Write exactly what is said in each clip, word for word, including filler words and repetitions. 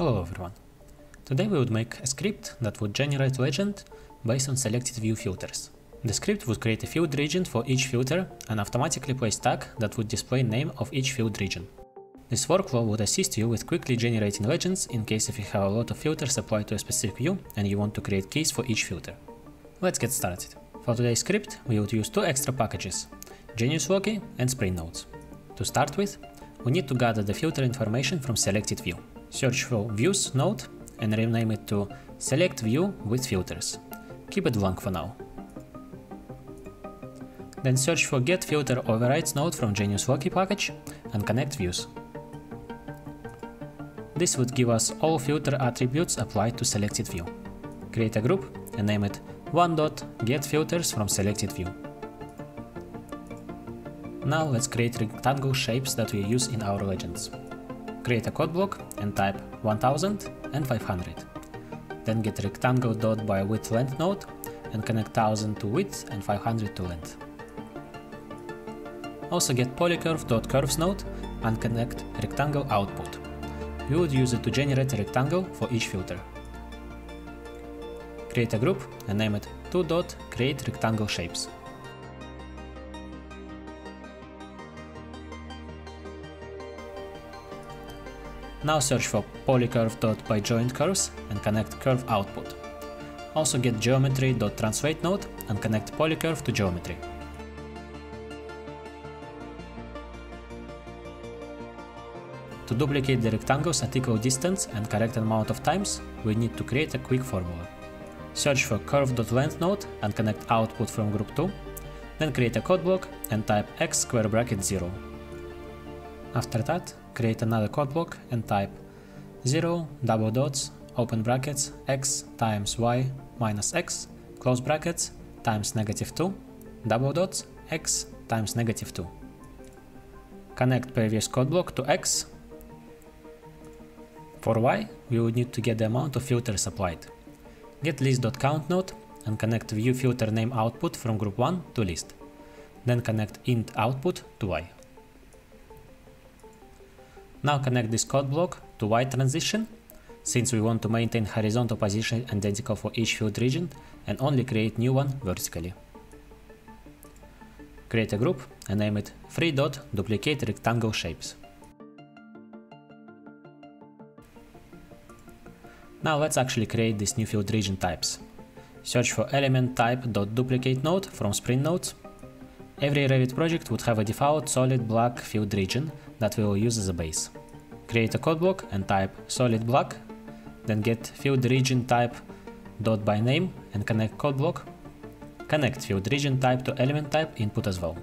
Hello everyone. Today we would make a script that would generate legend based on selected view filters. The script would create a field region for each filter and automatically place tag that would display name of each field region. This workflow would assist you with quickly generating legends in case if you have a lot of filters applied to a specific view and you want to create keys for each filter. Let's get started. For today's script we would use two extra packages, GeniusLoki and SpringNodes. To start with, we need to gather the filter information from selected view. Search for Views node and rename it to Select View with Filters. Keep it blank for now. Then search for Get Filter overrides node from GeniusLoki package and connect views. This would give us all filter attributes applied to selected view. Create a group and name it one.getFilters from selected view. Now let's create rectangle shapes that we use in our legends. Create a code block and type one thousand and five hundred. Then get rectangle.byWidthLength node and connect one thousand to width and five hundred to length. Also get polycurve.curves node and connect rectangle output. We would use it to generate a rectangle for each filter. Create a group and name it two.createRectangleShapes. Now search for polycurve.byjointcurves and connect curve output. Also get geometry.translate node and connect polycurve to geometry. To duplicate the rectangles at equal distance and correct amount of times, we need to create a quick formula. Search for curve.length node and connect output from group two, then create a code block and type x square bracket zero. After that, create another code block and type zero double dots open brackets x times y minus x close brackets times negative two double dots x times negative two. Connect previous code block to x. For y, we would need to get the amount of filters applied. Get list.count node and connect view filter name output from group one to list. Then connect int output to y. Now connect this code block to Y transition, since we want to maintain horizontal position identical for each field region and only create new one vertically. Create a group and name it three.duplicateRectangleShapes. Now let's actually create these new field region types. Search for element type.duplicate node from SpringNodes. Every Revit project would have a default solid black field region that we will use as a base. Create a code block and type solid black, then get field region type dot by name and connect code block. Connect field region type to element type input as well.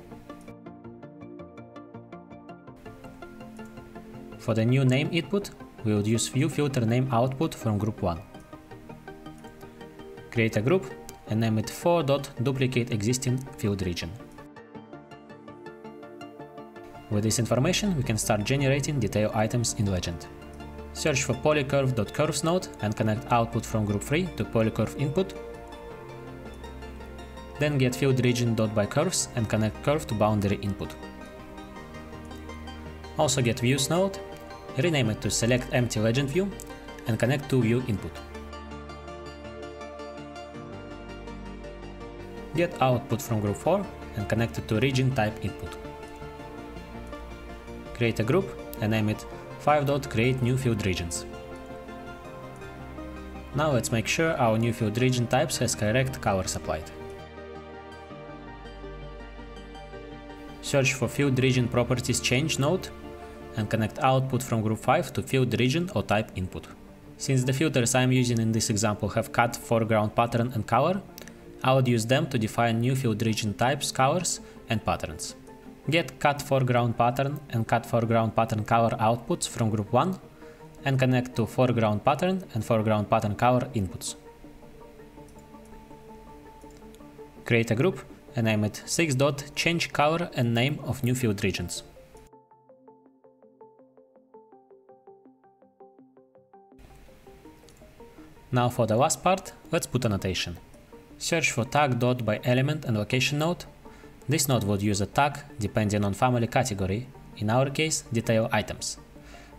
For the new name input, we would use view filter name output from group one. Create a group and name it four.duplicate existing field region. With this information, we can start generating detail items in legend. Search for polycurve.curves node and connect output from group three to polycurve input. Then get field region.bycurves and connect curve to boundary input. Also get views node, rename it to select empty legend view and connect to view input. Get output from group four and connect it to region type input. Create a group and name it five.createNewFieldRegions. Now let's make sure our new field region types has correct colors applied. Search for Field Region Properties Change node and connect output from group five to field region or type input. Since the filters I am using in this example have cut, foreground, pattern and color, I would use them to define new field region types, colors and patterns. Get cut foreground pattern and cut foreground pattern color outputs from group one and connect to foreground pattern and foreground pattern color inputs. Create a group and name it six.changeColor and name of new field regions. Now for the last part, let's put annotation. Search for tag.byElement and Location node. This node would use a tag depending on family category, in our case detail items.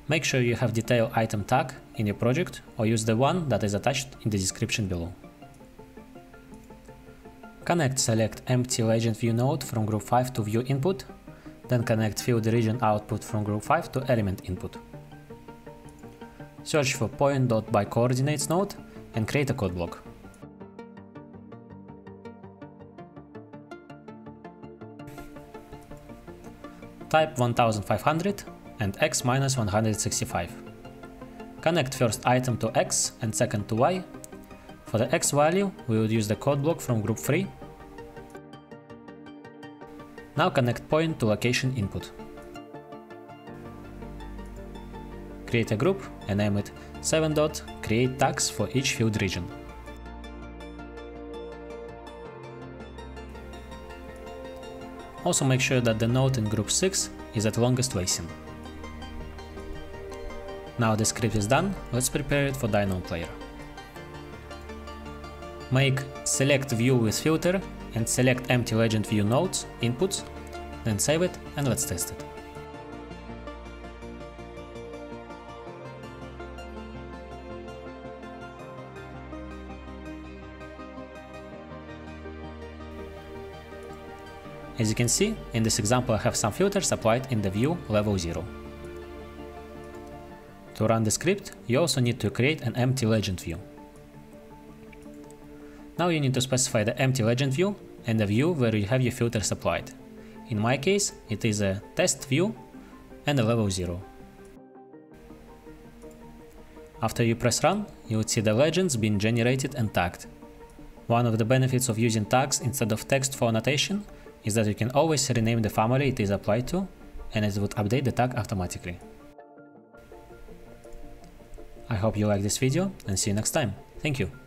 Make sure you have detail item tag in your project or use the one that is attached in the description below. Connect select empty legend view node from group five to view input, then connect field region output from group five to element input. Search for Point.ByCoordinates node and create a code block. Type one thousand five hundred and x minus one hundred sixty-five. Connect first item to x and second to y. For the x value, we would use the code block from group three. Now connect point to location input. Create a group and name it seven.createTags for each field region. Also make sure that the node in group six is at longest facing. Now the script is done, let's prepare it for Dynamo Player. Make select view with filter and select empty legend view nodes inputs, then save it and let's test it. As you can see, in this example I have some filters applied in the view level zero. To run the script, you also need to create an empty legend view. Now you need to specify the empty legend view and the view where you have your filters applied. In my case, it is a test view and a level zero. After you press run, you would see the legends being generated and tagged. One of the benefits of using tags instead of text for annotation is that you can always rename the family it is applied to, and it would update the tag automatically. I hope you liked this video, and see you next time. Thank you!